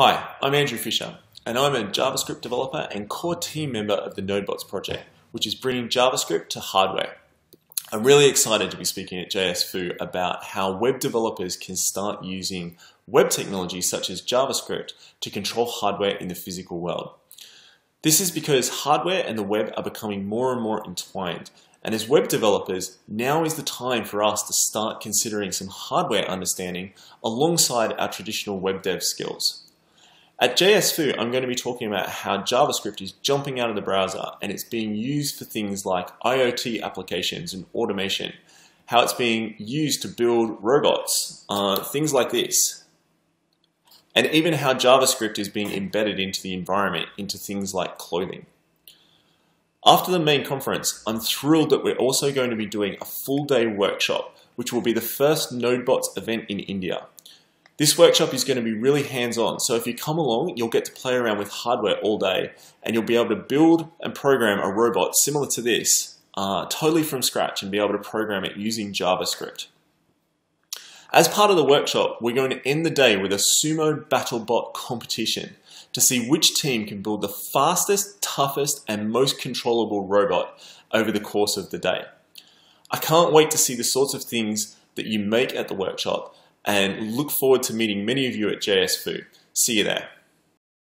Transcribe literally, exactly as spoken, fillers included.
Hi, I'm Andrew Fisher, and I'm a JavaScript developer and core team member of the NodeBots project, which is bringing JavaScript to hardware. I'm really excited to be speaking at JSFoo about how web developers can start using web technologies such as JavaScript to control hardware in the physical world. This is because hardware and the web are becoming more and more entwined, and as web developers, now is the time for us to start considering some hardware understanding alongside our traditional web dev skills. At JSFoo, I'm going to be talking about how JavaScript is jumping out of the browser and it's being used for things like IoT applications and automation, how it's being used to build robots, uh, things like this, and even how JavaScript is being embedded into the environment, into things like clothing. After the main conference, I'm thrilled that we're also going to be doing a full-day workshop, which will be the first NodeBots event in India. This workshop is going to be really hands-on, so if you come along, you'll get to play around with hardware all day, and you'll be able to build and program a robot similar to this, uh, totally from scratch, and be able to program it using JavaScript. As part of the workshop, we're going to end the day with a sumo battle bot competition to see which team can build the fastest, toughest, and most controllable robot over the course of the day. I can't wait to see the sorts of things that you make at the workshop, and look forward to meeting many of you at JSFoo. See you there.